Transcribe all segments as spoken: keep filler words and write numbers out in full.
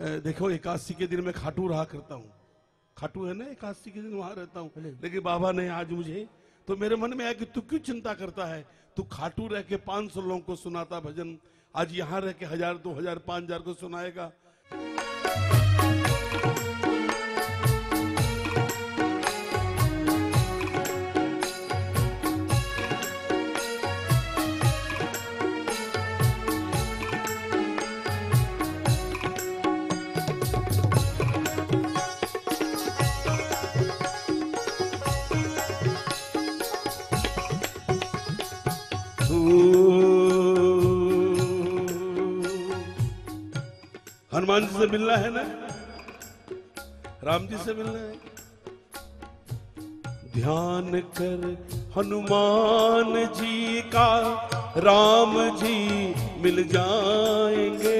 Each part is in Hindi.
देखो इक्यासी के दिन में खाटू रहा करता हूँ, खाटू है ना, इक्यासी के दिन वहां रहता हूँ, लेकिन बाबा ने आज मुझे, तो मेरे मन में आया कि तू क्यों चिंता करता है, तू खाटू रह के पांच सौ लोगों को सुनाता भजन, आज यहाँ रह के हजार दो हजार पांच हजार को सुनाएगा। हनुमान जी से मिलना है ना, राम जी से मिलना है। ध्यान कर हनुमान जी का, राम जी मिल जाएंगे,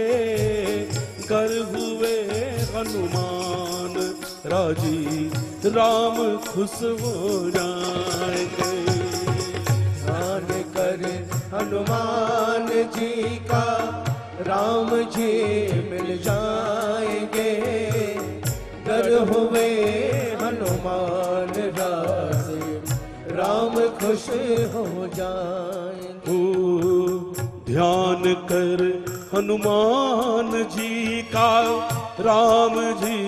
कर हुए हनुमान राजी, राम खुश हो जाएंगे। ध्यान कर हनुमान जी का, राम जी मिल जाएंगे, डर हुए हनुमान राजे, राम खुश हो जाएंगे। ध्यान कर हनुमान जी का, राम जी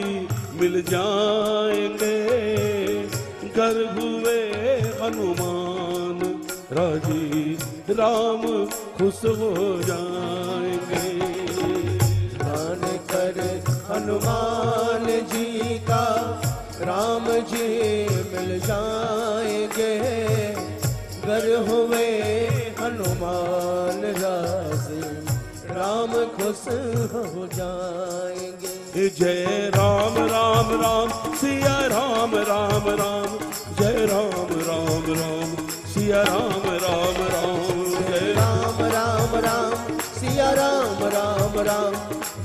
मिल जाएंगे, डर हुए हनुमान राजी, राम खुश हो जाएंगे। ध्यान कर हनुमान जी का, राम जी मिल जाएंगे, घर हुए हनुमान राजे, राम खुश हो जाएंगे। जय राम राम राम सिया राम राम राम, जय राम राम राम सिया राम राम राम, सिया राम राम राम,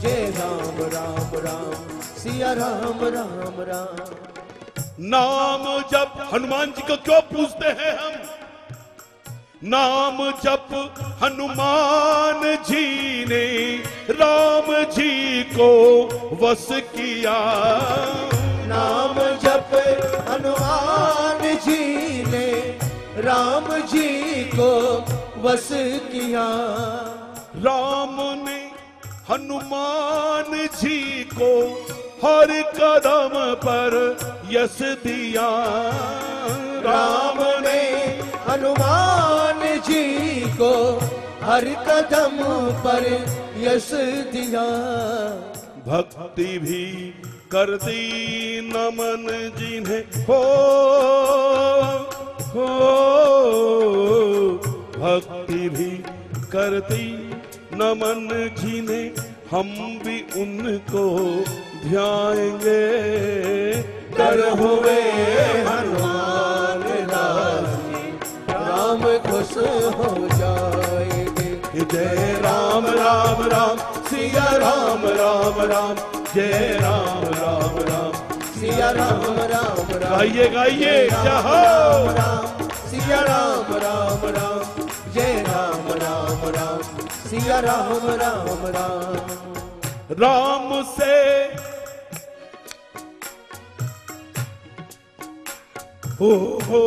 जय राम राम राम सिया राम राम राम। नाम जप हनुमान जी को क्यों पूछते हैं हम? नाम जप हनुमान जी ने राम जी को वश किया, नाम जप हनुमान जी ने राम जी को वश किया। राम ने हनुमान जी को हर कदम पर यश दिया, राम ने हनुमान जी को हर कदम पर यश दिया। भक्ति भी कर दी नमन जिन्हें हो, हो भक्ति भी कर दी नमन जिने, हम भी उनको ध्याएंगे, डर हुए हनुमान राजी, राम खुश हो जाएंगे। जय राम राम राम सिया राम राम राम, जय राम राम राम सिया राम राम राम, गाइए गाइए राम राम सिया राम राम राम, जय राम राम राम सिया राम राम राम। राम से हो हो,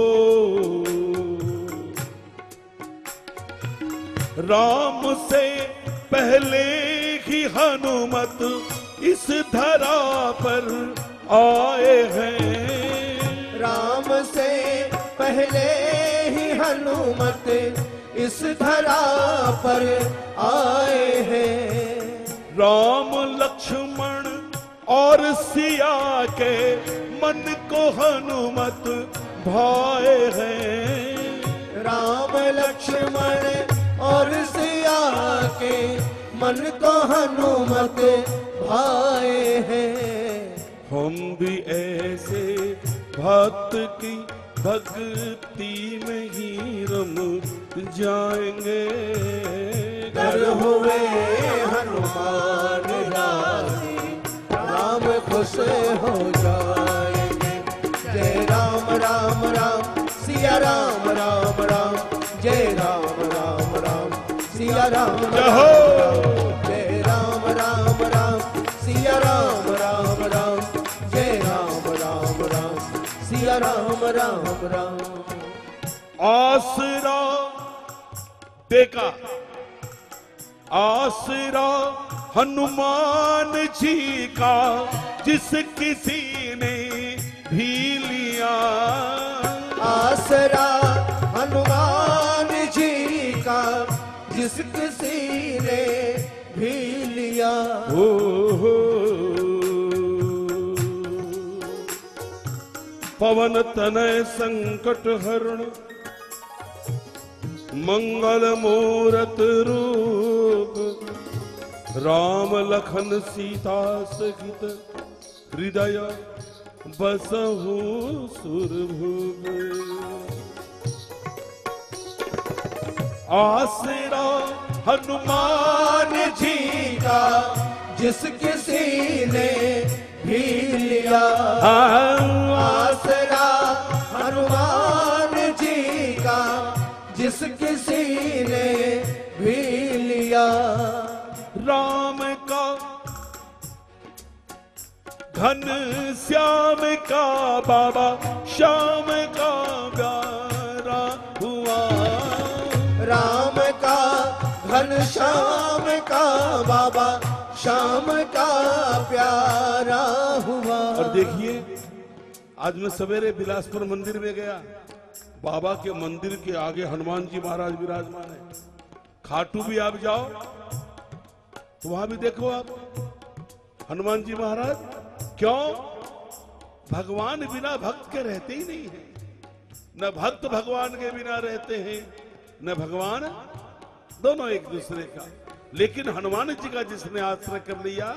राम से पहले ही हनुमत इस धरा पर आए हैं, राम से पहले ही हनुमत इस धरा पर आए हैं। राम लक्ष्मण और सिया के मन को हनुमत भाए हैं, राम लक्ष्मण और सिया के मन को हनुमत भाए हैं। हम भी ऐसे भक्त की भक्ति में ही रम जाएंगे, डर हुए हनुमान राजी, राम खुश हो जाएंगे। जय राम राम राम सिया राम राम राम, जय राम राम राम सिया राम राम, जय राम राम राम सिया राम राम राम जय राम राम राम सिया राम राम राम। आसरा देखा आसरा हनुमान जी का जिस किसी ने भी लिया, आसरा हनुमान जी का जिस किसी ने भी लिया। हो पवन तनय संकट हरण मंगल मूरत रूप राम लखन सीता सहित हृदय बसहु सुरभूप। आसरा हनुमान जी का जिस किसी ने भी लिया, आसरा हनुमान जी का जिस किसी ने भी लिया। राम का घन श्याम का बाबा श्याम का प्यारा हुआ, राम का घन श्याम का बाबा श्याम का प्यारा हुआ। और देखिए आज मैं सवेरे बिलासपुर मंदिर में गया, बाबा के मंदिर के आगे हनुमान जी महाराज विराजमान है। खाटू भी आप जाओ तो वहां भी देखो आप हनुमान जी महाराज। क्यों? भगवान बिना भक्त के रहते ही नहीं है, न भक्त भगवान के बिना रहते हैं न भगवान, दोनों एक दूसरे का। लेकिन हनुमान जी का जिसने आश्रय कर लिया,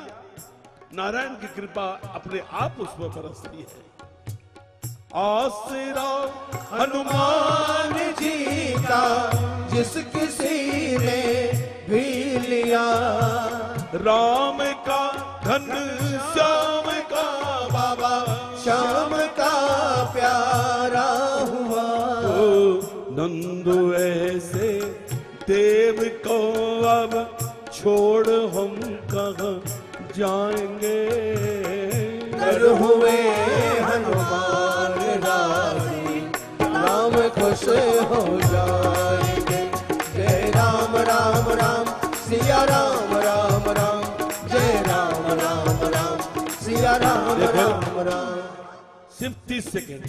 नारायण की कृपा अपने आप उस पर बरसती है। आसरा हनुमान जी का जिस किसी ने भी लिया, राम का धन श्याम का बाबा श्याम का प्यारा हुआ। ओ नंदु ऐसे देव को अब छोड़ हम कहाँ जाएंगे, कर हुए हनुमान राजी राम खुश हो जाएंगे। जय राम राम राम सिया राम राम राम जय राम राम राम सिया राम राम राम। सिर्फ तीस सेकेंड,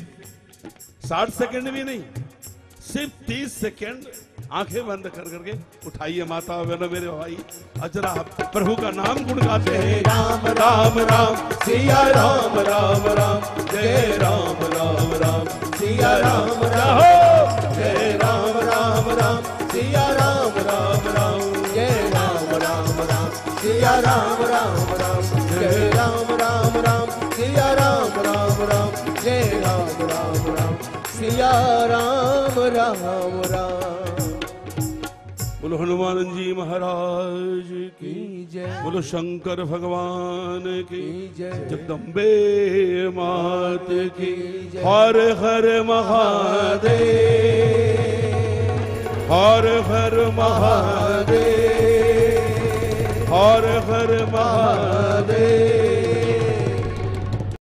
साठ सेकेंड भी नहीं, सिर्फ तीस सेकेंड आंखें बंद कर करके उठाइए माता बहनों मेरे भाई, अजरा प्रभु का नाम गुण गाते हैं। राम राम राम सिया राम राम राम जय राम राम राम सिया राम राम जय राम राम राम सिया राम राम राम जय राम राम राम सिया राम राम राम जय राम राम राम सिया राम राम राम जय राम राम राम सिया राम राम राम। बोलो हनुमान जी महाराज की जय, बोलो शंकर भगवान की जय, जगदम्बे मात की जय। हर हर महादेव हर हर महादेव हर हर महादेव।